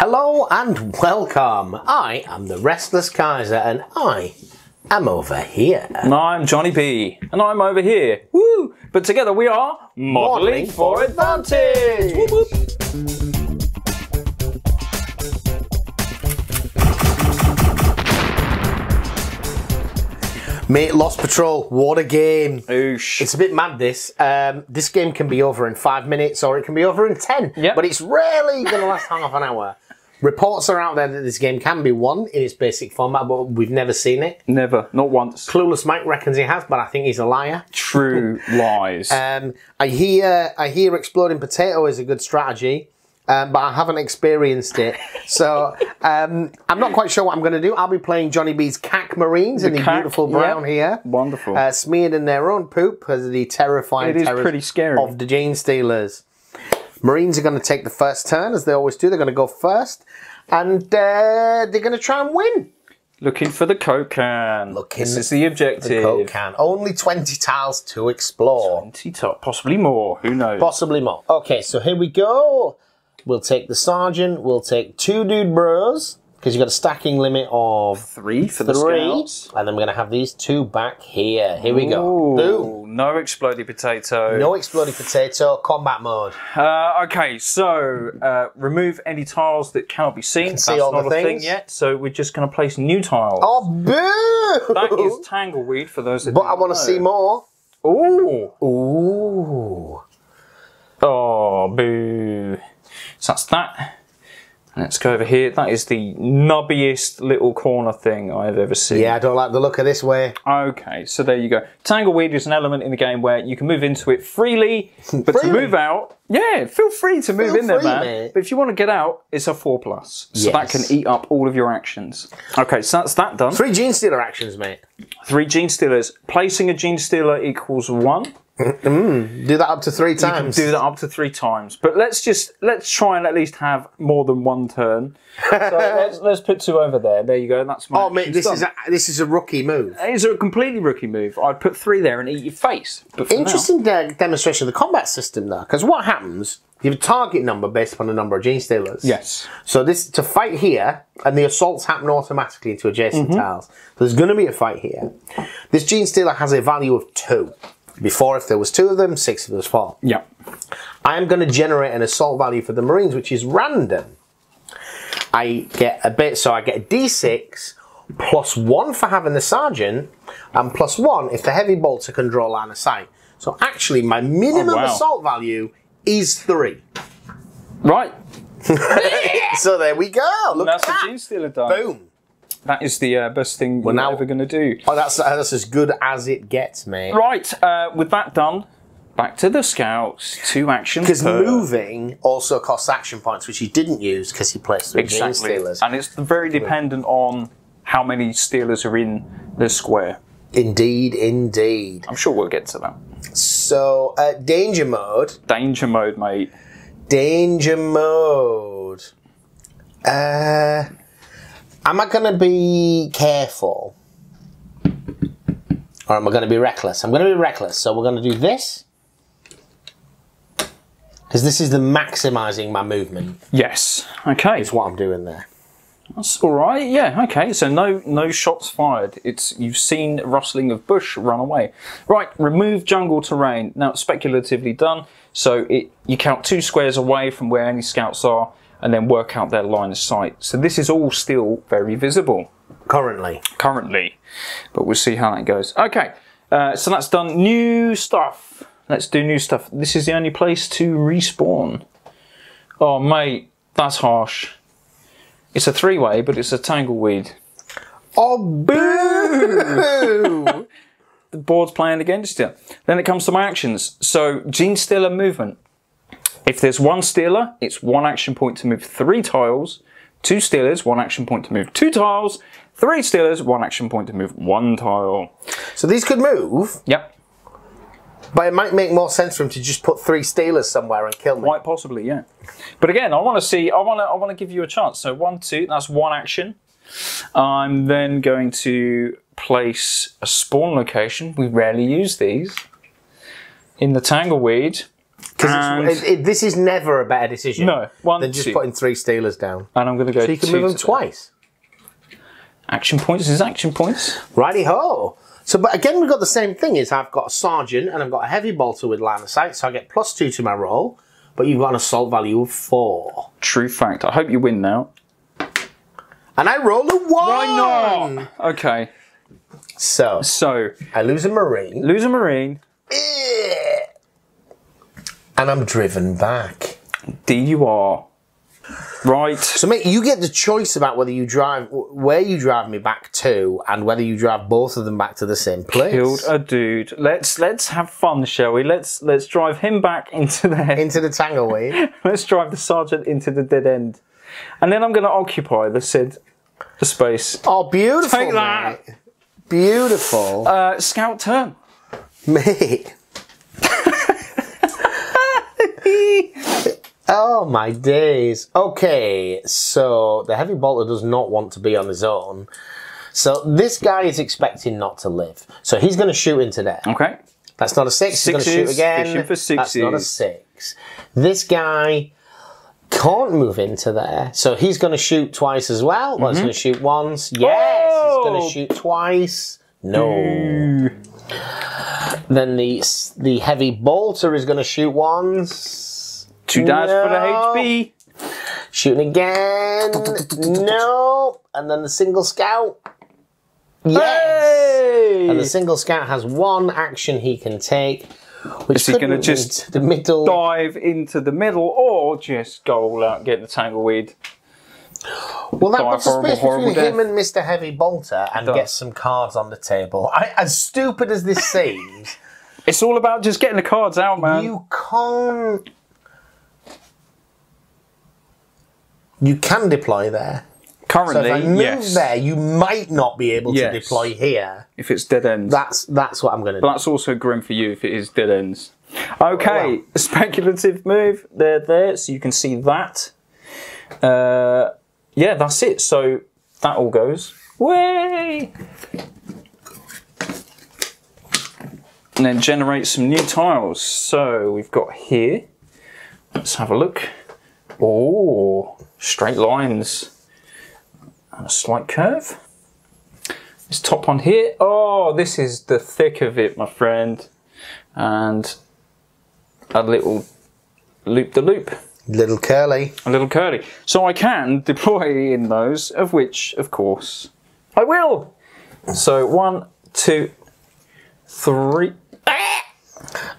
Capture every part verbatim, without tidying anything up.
Hello and welcome. I am the Restless Kaiser and I am over here. And I'm Johnny B and I'm over here. Woo! But together we are Modelling for Advantage. Whoop, whoop. Mate, Lost Patrol, what a game. Oosh. It's a bit mad, this. Um, this game can be over in five minutes or it can be over in ten, yep. But it's rarely going to last half an hour. Reports are out there that this game can be won in its basic format, but we've never seen it. Never. Not once. Clueless Mike reckons he has, but I think he's a liar. True lies. Um, I hear, I hear exploding potato is a good strategy. Um, but I haven't experienced it, so um, I'm not quite sure what I'm going to do. I'll be playing Johnny B's Cack Marines the in the cack, beautiful brown yep. here. Wonderful. Uh, smeared in their own poop as the terrifying it is pretty scary. Of the Gene Stealers. Marines are going to take the first turn, as they always do. They're going to go first, and uh, they're going to try and win. Looking for the Coke can. Looking this is the objective. The Coke can. Only twenty tiles to explore. twenty tiles, possibly more. Who knows? Possibly more. Okay, so here we go. We'll take the sergeant, we'll take two dude bros, because you've got a stacking limit of three for the scouts. And then we're going to have these two back here. Here we go. Boom. No exploding potato. No exploding potato. Combat mode. Uh, okay, so uh, remove any tiles that cannot be seen. That's not a thing yet, so we're just going to place new tiles. Oh, boo! That is Tangleweed for those that don't know. But I want to see more. Ooh. Ooh. Oh, boo. So that's that. Let's go over here. That is the nubbiest little corner thing I've ever seen. Yeah, I don't like the look of this way. Okay, so there you go. Tangleweed is an element in the game where you can move into it freely, but freely. to move out, yeah, feel free to move feel in there, free, man. Mate. But if you want to get out, it's a four plus. So yes. that can eat up all of your actions. Okay, so that's that done. Three Gene Stealer actions, mate. Three Gene Stealers. Placing a Gene Stealer equals one. Mm, do that up to three times. You can do that up to three times. But let's just let's try and at least have more than one turn. So let's, let's put two over there. There you go. That's my. Oh mate, this done. is a, this is a rookie move. It's a completely rookie move. I'd put three there and eat your face. Interesting now. demonstration of the combat system there, because what happens? You have a target number based upon the number of Gene Stealers. Yes. So this to fight here, and the assaults happen automatically to adjacent mm-hmm. tiles. So there's going to be a fight here. This Gene Stealer has a value of two. Before, if there was two of them, six if there was four. Yeah. I am going to generate an assault value for the Marines, which is random. I get a bit, so I get a D six, plus one for having the sergeant, and plus one if the heavy bolter can draw line of sight. So actually, my minimum oh, wow. assault value is three. Right. So there we go. Look That's at that. the Gene Stealer done. Boom. That is the uh, best thing we're now, ever going to do. Oh, that's, uh, that's as good as it gets, mate. Right, uh, with that done, back to the scouts, two actions Because moving also costs action points, which he didn't use because he placed three Gene Stealers. And it's very dependent on how many Stealers are in the square. Indeed, indeed. I'm sure we'll get to that. So, uh, danger mode. Danger mode, mate. Danger mode. Uh... Am I going to be careful? Or am I going to be reckless? I'm going to be reckless. So we're going to do this. Because this is the maximising my movement. Yes. Okay. It's what I'm doing there. That's all right. Yeah. Okay. So no no shots fired. It's you've seen rustling of bush, run away. Right. Remove jungle terrain. Now it's speculatively done. So it you count two squares away from where any scouts are, and then work out their line of sight. So this is all still very visible. Currently. Currently. But we'll see how that goes. Okay, uh, so that's done. New stuff. Let's do new stuff. This is the only place to respawn. Oh, mate, that's harsh. It's a three-way, but it's a Tangleweed. Oh, boo! The board's playing against you. Then it comes to my actions. So, Gene Stealer movement. If there's one Stealer, it's one action point to move three tiles, two Stealers, one action point to move two tiles, three Stealers, one action point to move one tile. So these could move? Yep. But it might make more sense for him to just put three Stealers somewhere and kill me. Quite possibly, yeah. But again, I want to see, I want to I want to give you a chance. So one, two, that's one action. I'm then going to place a spawn location. We rarely use these. In the Tangleweed. Because this is never a better decision no, one, than just two. putting three Stealers down. And I'm going to go. So you can move them twice. That. Action points is action points. Righty ho. So, but again, we've got the same thing. Is I've got a sergeant and I've got a heavy bolter with line of sight, so I get plus two to my roll. But you've got an assault value of four. True fact. I hope you win now. And I rolled a one. Why not? Okay. So. So. I lose a marine. Lose a marine. Yeah. And I'm driven back. Indeed you are. Right. So mate, you get the choice about whether you drive, where you drive me back to, and whether you drive both of them back to the same place. Killed a dude. Let's let's have fun, shall we? Let's let's drive him back into the into the Tangleweed. Let's drive the sergeant into the dead end, and then I'm going to occupy the said the space. Oh, beautiful! Take that. Mate. Beautiful. Uh, scout turn, mate. Oh my days. Okay, so the heavy bolter does not want to be on his own. So this guy is expecting not to live. So he's going to shoot into there. Okay. That's not a six. Sixes, he's going to shoot again. Shoot for sixes. That's not a six. This guy can't move into there. So he's going to shoot twice as well. Mm-hmm. Well, he's going to shoot once. Yes. Oh! He's going to shoot twice. No. Mm. Then the, the heavy bolter is going to shoot once. Two dice no. for the H P. Shooting again. No. And then the single scout. Yes. Hey! And the single scout has one action he can take. Which is he going to just the middle. dive into the middle or just go all out and get the Tangleweed? Well, that puts a space between him and Mister Heavy Bolter and gets some cards on the table. I, as stupid as this seems... It's all about just getting the cards out, man. You can't... You can deploy there. Currently, yes. So if I move yes. there, you might not be able yes. to deploy here. If it's dead ends. That's, that's what I'm going to do. But that's also grim for you if it is dead ends. Okay, oh, wow. A speculative move. They're there, so you can see that. Uh... Yeah, that's it. So that all goes. Way! And then generate some new tiles. So we've got here. Let's have a look. Oh, straight lines. And a slight curve. This top one here. Oh, this is the thick of it, my friend. And a little loop-de-loop. Little curly. A little curly. So I can deploy in those, of which, of course, I will. So one, two, three.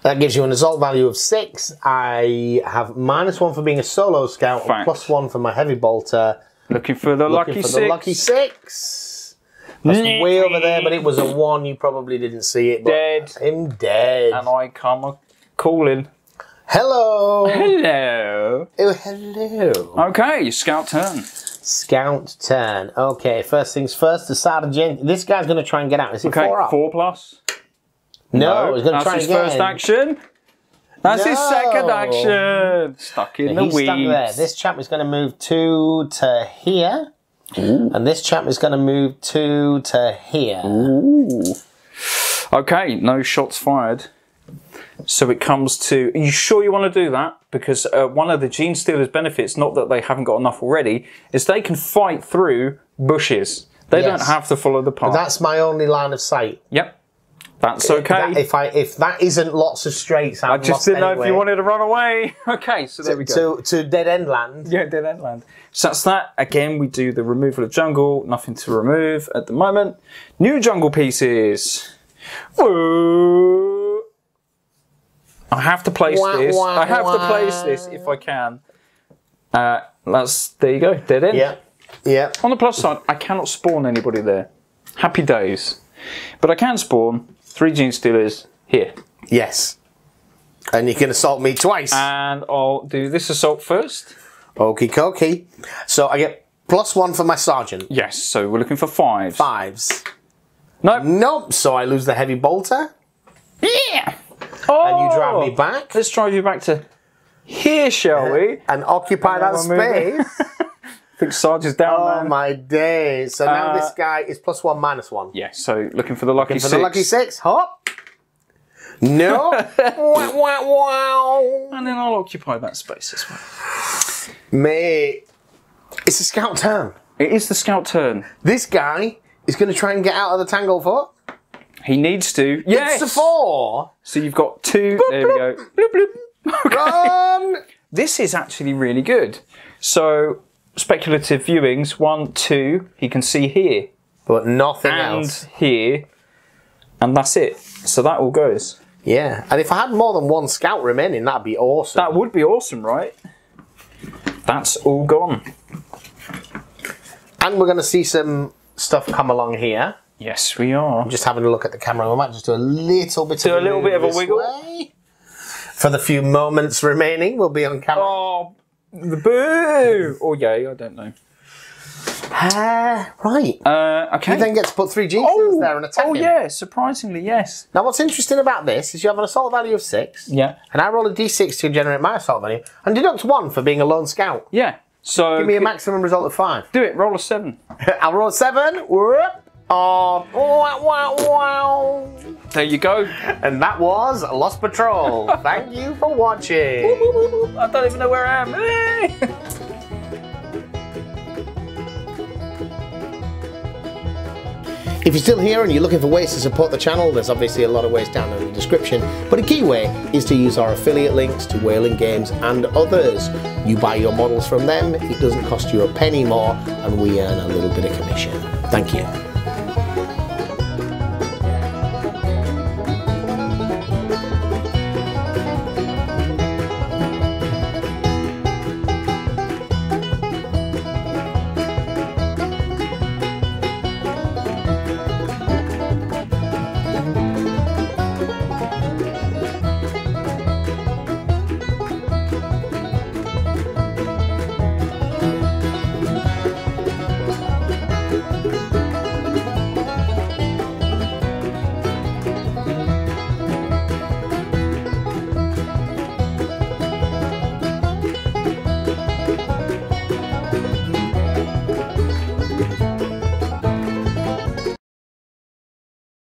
That gives you an assault value of six. I have minus one for being a solo scout, and plus one for my heavy bolter. Looking for the Looking lucky for six. The lucky six. That's way over there, but it was a one. You probably didn't see it. But dead. Him dead. And I come a calling. Hello. Hello. Oh, hello. Okay, scout turn. Scout turn. Okay, first things first. The sergeant. This guy's going to try and get out. Is it okay, four up? Four plus. No, no he's going to try again. That's his first action. That's no. his second action. Stuck in and the he's weeds. Stuck there. This chap is going to move two to here, ooh, and this chap is going to move two to here. Ooh. Okay, no shots fired. So it comes to, are you sure you want to do that? Because uh, one of the Gene Stealer's benefits, not that they haven't got enough already, is they can fight through bushes. They yes. don't have to follow the path. But that's my only line of sight. Yep. That's okay. That, if I if that isn't lots of straights, I'm I just lost didn't know anyway. If you wanted to run away. Okay, so there to, we go. To, to dead end land. Yeah, dead end land. So that's that. Again, we do the removal of jungle. Nothing to remove at the moment. New jungle pieces. Whoa. I have to place wah, this. Wah, I have wah. to place this if I can. Uh, that's there you go. Dead end. Yeah. Yeah. On the plus side, I cannot spawn anybody there. Happy days. But I can spawn three Gene Stealers here. Yes. And you can assault me twice. And I'll do this assault first. Okie dokie. So I get plus one for my sergeant. Yes. So we're looking for fives. Fives. Nope. Nope. So I lose the heavy bolter. Yeah. Oh, and you drive me back. Let's drive you back to here, shall we? And occupy and that space. I think Sarge is down there. Oh, man. My days. So uh, now this guy is plus one, minus one. Yeah, so looking for the lucky looking six. for the lucky six. Hop. No. Wow, wow, wow. And then I'll occupy that space as well. Mate, it's the scout turn. It is the scout turn. This guy is going to try and get out of the Tanglefoot. He needs to. Yes. It's a four. So you've got two. Bloop, there bloop, we go. Bloop, bloop. Okay. Run. This is actually really good. So speculative viewings. One, two. He can see here, but nothing and else. And here, and that's it. So that all goes. Yeah. And if I had more than one scout remaining, that'd be awesome. That would be awesome, right? That's all gone. And we're going to see some stuff come along here. Yes, we are. I'm just having a look at the camera. We might just do a little bit. Do of a little bit of a wiggle. Way. For the few moments remaining, we'll be on camera. Oh, boo! Or yay, I don't know. Uh, right. Uh, okay. You then get to put three Gene Stealers oh, there and attack. Oh him. Yeah, surprisingly, yes. Now, what's interesting about this is you have an assault value of six. Yeah. And I roll a d six to generate my assault value and deduct one for being a lone scout. Yeah. So give me a maximum result of five. Do it. Roll a seven. I'll roll a seven. Whoop. Oh, wow, wow, wow. There you go. And that was Lost Patrol. Thank you for watching. Ooh, ooh, ooh, ooh. I don't even know where I am. If you're still here and you're looking for ways to support the channel, there's obviously a lot of ways down in the description, but a key way is to use our affiliate links to Wayland Games and others. You buy your models from them, it doesn't cost you a penny more, and we earn a little bit of commission. Thank you.